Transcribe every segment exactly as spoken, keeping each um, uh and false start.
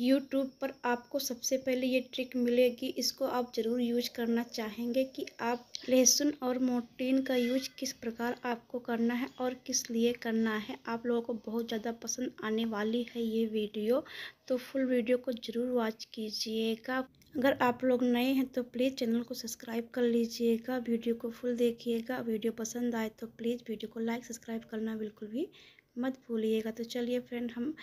YouTube पर आपको सबसे पहले ये ट्रिक मिलेगी। इसको आप ज़रूर यूज करना चाहेंगे कि आप लहसुन और मॉर्टीन का यूज किस प्रकार आपको करना है और किस लिए करना है। आप लोगों को बहुत ज़्यादा पसंद आने वाली है ये वीडियो, तो फुल वीडियो को ज़रूर वॉच कीजिएगा। अगर आप लोग नए हैं तो प्लीज़ चैनल को सब्सक्राइब कर लीजिएगा, वीडियो को फुल देखिएगा। वीडियो पसंद आए तो प्लीज़ वीडियो को लाइक सब्सक्राइब करना बिल्कुल भी मत भूलिएगा। तो चलिए फ्रेंड, हम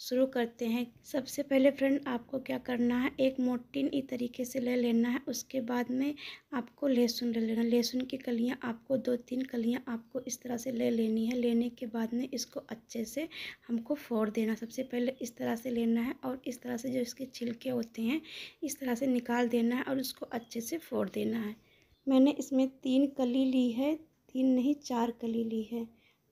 शुरू करते हैं। सबसे पहले फ्रेंड आपको क्या करना है, एक मॉर्टीन इस तरीके से ले लेना है। उसके बाद में आपको लहसुन ले लेना है। लहसुन की कलियां आपको दो तीन कलियां आपको इस तरह से ले लेनी है। लेने के बाद में इसको अच्छे से हमको फोड़ देना। सबसे पहले इस तरह से लेना है और इस तरह से जो इसके छिलके होते हैं इस तरह से निकाल देना है और उसको अच्छे से फोड़ देना है। मैंने इसमें तीन कली ली है, तीन नहीं चार कली ली है,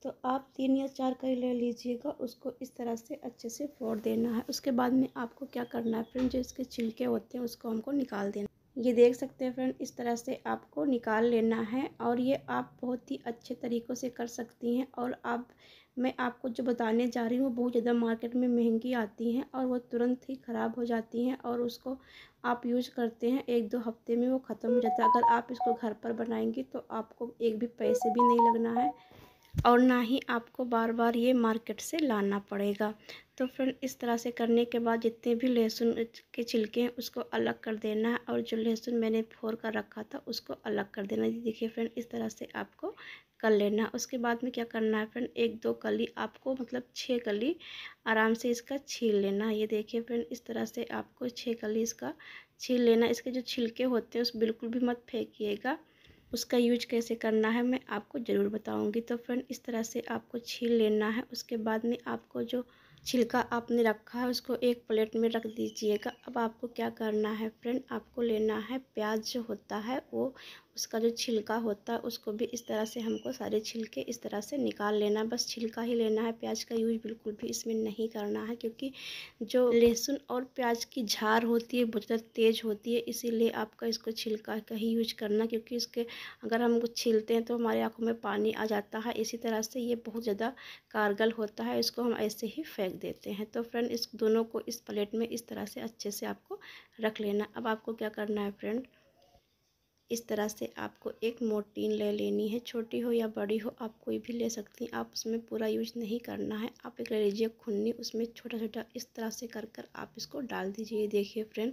तो आप तीन या चार कली ले लीजिएगा। उसको इस तरह से अच्छे से फोड़ देना है। उसके बाद में आपको क्या करना है फ्रेंड, जो इसके छिलके होते हैं उसको हमको निकाल देना। ये देख सकते हैं फ्रेंड, इस तरह से आपको निकाल लेना है। और ये आप बहुत ही अच्छे तरीक़ों से कर सकती हैं। और आप मैं आपको जो बताने जा रही हूँ वो बहुत ज़्यादा मार्केट में महंगी आती हैं और वो तुरंत ही ख़राब हो जाती हैं। और उसको आप यूज करते हैं, एक दो हफ्ते में वो ख़त्म हो जाता है। अगर आप इसको घर पर बनाएंगी तो आपको एक भी पैसे भी नहीं लगना है और ना ही आपको बार बार ये मार्केट से लाना पड़ेगा। तो फ्रेंड इस तरह से करने के बाद जितने भी लहसुन के छिलके हैं उसको अलग कर देना है और जो लहसुन मैंने फोड़ कर रखा था उसको अलग कर देना। देखिए फ्रेंड, इस तरह से आपको कर लेना है। उसके बाद में क्या करना है फ्रेंड, एक दो कली आपको मतलब छः कली आराम से इसका छील लेना है। ये देखिए फ्रेंड, इस तरह से आपको छः कली इसका छील लेना। इसके जो छिलके होते हैं उस बिल्कुल भी मत फेंकिएगा। उसका यूज कैसे करना है मैं आपको ज़रूर बताऊंगी। तो फ्रेंड इस तरह से आपको छील लेना है। उसके बाद में आपको जो छिलका आपने रखा है उसको एक प्लेट में रख दीजिएगा। अब आपको क्या करना है फ्रेंड, आपको लेना है प्याज जो होता है वो उसका जो छिलका होता है उसको भी इस तरह से हमको सारे छिलके इस तरह से निकाल लेना है। बस छिलका ही लेना है, प्याज का यूज बिल्कुल भी इसमें नहीं करना है, क्योंकि जो लहसुन और प्याज की झार होती है बहुत ज़्यादा तेज़ होती है, इसीलिए आपका इसको छिलका का ही यूज करना। क्योंकि इसके अगर हम कुछ छीलते हैं तो हमारी आँखों में पानी आ जाता है। इसी तरह से ये बहुत ज़्यादा कारगर होता है, इसको हम ऐसे ही फेंक देते हैं। तो फ्रेंड इस दोनों को इस प्लेट में इस तरह से अच्छे से आपको रख लेना। अब आपको क्या करना है फ्रेंड, इस तरह से आपको एक मॉर्टीन ले लेनी है। छोटी हो या बड़ी हो आप कोई भी ले सकती हैं। आप उसमें पूरा यूज नहीं करना है। आप एक ले लीजिए खुन्नी, उसमें छोटा छोटा इस तरह से कर कर आप इसको डाल दीजिए। देखिए फ्रेंड,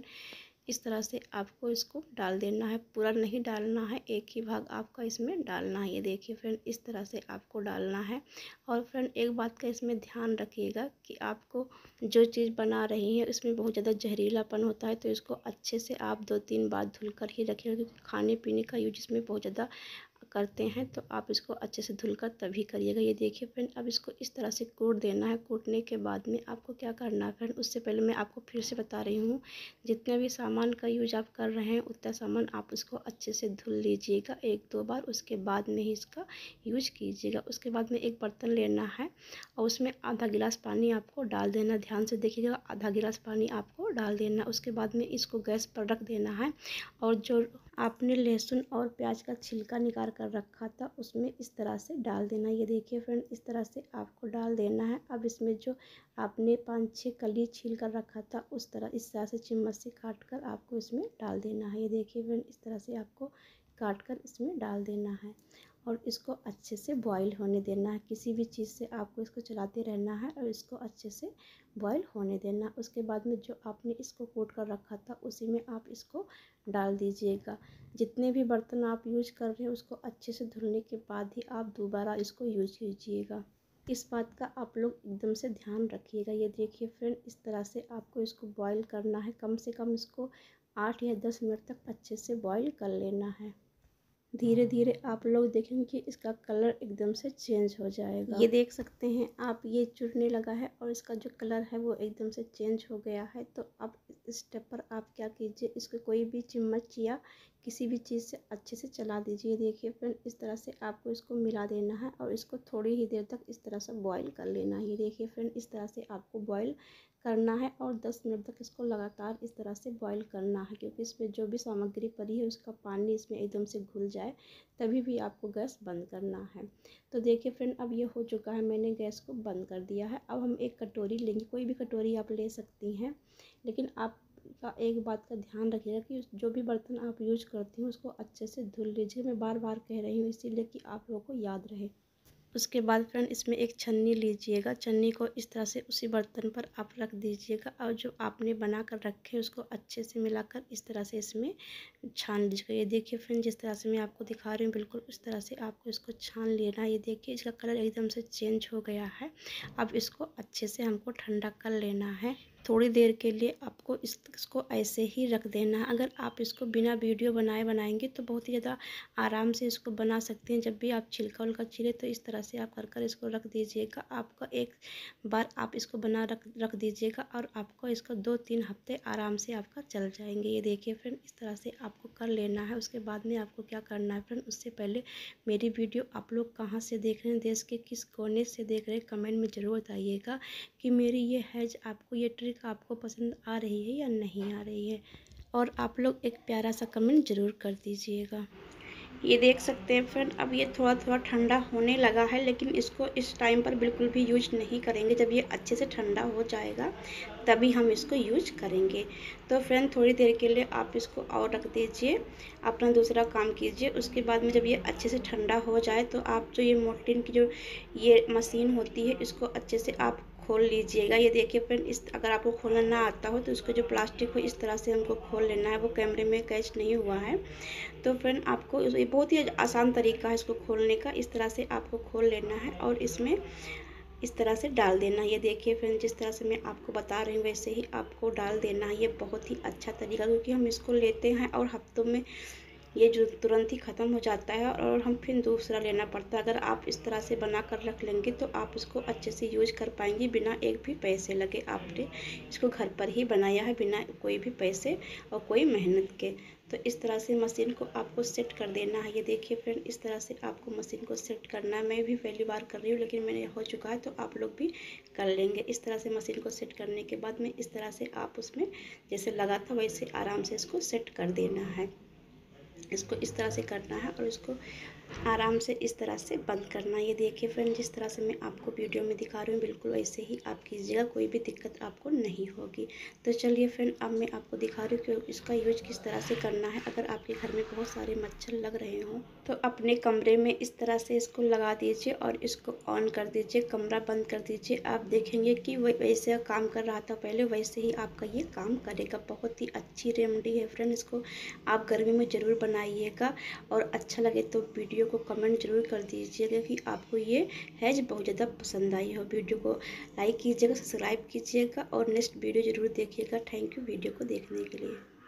इस तरह से आपको इसको डाल देना है। पूरा नहीं डालना है, एक ही भाग आपका इसमें डालना है। ये देखिए फ्रेंड, इस तरह से आपको डालना है। और फ्रेंड एक बात का इसमें ध्यान रखिएगा कि आपको जो चीज़ बना रही है उसमें बहुत ज़्यादा जहरीलापन होता है, तो इसको अच्छे से आप दो तीन बार धुलकर ही रखिएगा, क्योंकि खाने पीने का यूज इसमें बहुत ज़्यादा करते हैं। तो आप इसको अच्छे से धुलकर तभी करिएगा। ये देखिए फ्रेंड, अब इसको इस तरह से कूट देना है। कूटने के बाद में आपको क्या करना है फ्रेंड, उससे पहले मैं आपको फिर से बता रही हूँ, जितने भी सामान का यूज आप कर रहे हैं उतना सामान आप इसको अच्छे से धुल लीजिएगा एक दो बार, उसके बाद में ही इसका यूज कीजिएगा। उसके बाद में एक बर्तन लेना है और उसमें आधा गिलास पानी आपको डाल देना। ध्यान से देखिएगा, आधा गिलास पानी आपको डाल देना। उसके बाद में इसको गैस पर रख देना है। और जो आपने लहसुन और प्याज का छिलका निकाल कर रखा था उसमें इस तरह से डाल देना। ये देखिए फ्रेंड, इस तरह से आपको डाल देना है। अब इसमें जो आपने पाँच छः कली छील कर रखा था उस तरह इस तरह से चम्मच से काट कर आपको इसमें डाल देना है। ये देखिए फ्रेंड, इस तरह से आपको काट कर इसमें डाल देना है और इसको अच्छे से बॉईल होने देना है। किसी भी चीज़ से आपको इसको चलाते रहना है और इसको अच्छे से बॉईल होने देना है। उसके बाद में जो आपने इसको कूट कर रखा था उसी में आप इसको डाल दीजिएगा। जितने भी बर्तन आप यूज कर रहे हैं उसको अच्छे से धुलने के बाद ही आप दोबारा इसको यूज कीजिएगा। इस बात का आप लोग एकदम से ध्यान रखिएगा। ये देखिए फ्रेंड, इस तरह से आपको इसको बॉईल करना है। कम से कम इसको आठ या दस मिनट तक अच्छे से बॉईल कर लेना है। धीरे धीरे आप लोग देखेंगे कि इसका कलर एकदम से चेंज हो जाएगा। ये देख सकते हैं आप, ये चुरने लगा है और इसका जो कलर है वो एकदम से चेंज हो गया है। तो अब इस स्टेप पर आप क्या कीजिए, इसको कोई भी चम्मच या किसी भी चीज़ से अच्छे से चला दीजिए। देखिए फ्रेंड, इस तरह से आपको इसको मिला देना है और इसको थोड़ी ही देर तक इस तरह से बॉईल कर लेना है। ये देखिए फ्रेंड, इस तरह से आपको बॉईल करना है और दस मिनट तक इसको लगातार इस तरह से बॉईल करना है, क्योंकि इसमें जो भी सामग्री पड़ी है उसका पानी इसमें एकदम से घुल जाए, तभी भी आपको गैस बंद करना है। तो देखिए फ्रेंड, अब ये हो चुका है, मैंने गैस को बंद कर दिया है। अब हम एक कटोरी लेंगे, कोई भी कटोरी आप ले सकती हैं, लेकिन आप का एक बात का ध्यान रखिएगा कि जो भी बर्तन आप यूज करती हूँ उसको अच्छे से धुल लीजिए। मैं बार बार कह रही हूँ इसीलिए कि आप लोगों को याद रहे। उसके बाद फ्रेंड इसमें एक छन्नी लीजिएगा, छन्नी को इस तरह से उसी बर्तन पर आप रख दीजिएगा और जो आपने बना कर रखे उसको अच्छे से मिलाकर इस तरह से इसमें छान लीजिएगा। ये देखिए फ्रेंड, जिस तरह से मैं आपको दिखा रही हूँ बिल्कुल उस तरह से आपको इसको छान लेना है। ये देखिए इसका कलर एकदम से चेंज हो गया है। अब इसको अच्छे से हमको ठंडा कर लेना है। थोड़ी देर के लिए आपको इस, इसको ऐसे ही रख देना है। अगर आप इसको बिना वीडियो बनाए बनाएंगे तो बहुत ही ज़्यादा आराम से इसको बना सकते हैं। जब भी आप छिलका उलका छिले तो इस तरह से आप कर कर इसको रख दीजिएगा। आपका एक बार आप इसको बना रख रख दीजिएगा और आपको इसको दो तीन हफ्ते आराम से आपका चल जाएंगे। ये देखिए फ्रेंड, इस तरह से आपको कर लेना है। उसके बाद में आपको क्या करना है फ्रेंड, उससे पहले मेरी वीडियो आप लोग कहाँ से देख रहे हैं, देश के किस कोने से देख रहे हैं, कमेंट में ज़रूर बताइएगा कि मेरी ये हैज आपको ये ट्रिक आपको पसंद आ रही है या नहीं आ रही है, और आप लोग एक प्यारा सा कमेंट जरूर कर दीजिएगा। ये देख सकते हैं फ्रेंड, अब ये थोड़ा थोड़ा ठंडा होने लगा है, लेकिन इसको इस टाइम पर बिल्कुल भी यूज नहीं करेंगे। जब ये अच्छे से ठंडा हो जाएगा तभी हम इसको यूज करेंगे। तो फ्रेंड थोड़ी देर के लिए आप इसको और रख दीजिए, अपना दूसरा काम कीजिए। उसके बाद में जब ये अच्छे से ठंडा हो जाए तो आप जो ये मॉर्टीन की जो ये मशीन होती है इसको अच्छे से आप खोल लीजिएगा। ये देखिए फ्रेंड, इस अगर आपको खोलना ना आता हो तो उसको जो प्लास्टिक हो इस तरह से हमको खोल लेना है। वो कैमरे में कैच नहीं हुआ है। तो फ्रेंड आपको ये बहुत ही आसान तरीका है इसको खोलने का। इस तरह से आपको खोल लेना है और इसमें इस तरह से डाल देना है। ये देखिए फ्रेंड, जिस तरह से मैं आपको बता रही हूँ वैसे ही आपको डाल देना है। ये बहुत ही अच्छा तरीका, क्योंकि हम इसको लेते हैं और हफ्तों में ये जो तुरंत ही ख़त्म हो जाता है और हम फिर दूसरा लेना पड़ता है। अगर आप इस तरह से बना कर रख लेंगे तो आप इसको अच्छे से यूज कर पाएंगे बिना एक भी पैसे लगे। आपने इसको घर पर ही बनाया है बिना कोई भी पैसे और कोई मेहनत के। तो इस तरह से मशीन को आपको सेट कर देना है। ये देखिए फ्रेंड, इस तरह से आपको मशीन को सेट करना है। मैं भी पहली बार कर रही हूँ, लेकिन मैंने हो चुका है तो आप लोग भी कर लेंगे। इस तरह से मशीन को सेट करने के बाद में इस तरह से आप उसमें जैसे लगा था वैसे आराम से इसको सेट कर देना है। इसको इस तरह से करना है और इसको आराम से इस तरह से बंद करना है। ये देखिए फ्रेंड, जिस तरह से मैं आपको वीडियो में दिखा रही हूँ बिल्कुल वैसे ही आप कीजिएगा, कोई भी दिक्कत आपको नहीं होगी। तो चलिए फ्रेंड, अब मैं आपको दिखा रही हूँ कि इसका यूज किस तरह से करना है। अगर आपके घर में बहुत सारे मच्छर लग रहे हों तो अपने कमरे में इस तरह से इसको लगा दीजिए और इसको ऑन कर दीजिए, कमरा बंद कर दीजिए। आप देखेंगे कि वैसे काम कर रहा था पहले वैसे ही आपका ये काम करेगा। बहुत ही अच्छी रेमेडी है फ्रेंड, इसको आप गर्मी में ज़रूर बनाइएगा। और अच्छा लगे तो वीडियो को कमेंट जरूर कर दीजिएगा कि आपको ये हैज बहुत ज़्यादा पसंद आई हो। वीडियो को लाइक कीजिएगा, सब्सक्राइब कीजिएगा और नेक्स्ट वीडियो जरूर देखिएगा। थैंक यू वीडियो को देखने के लिए।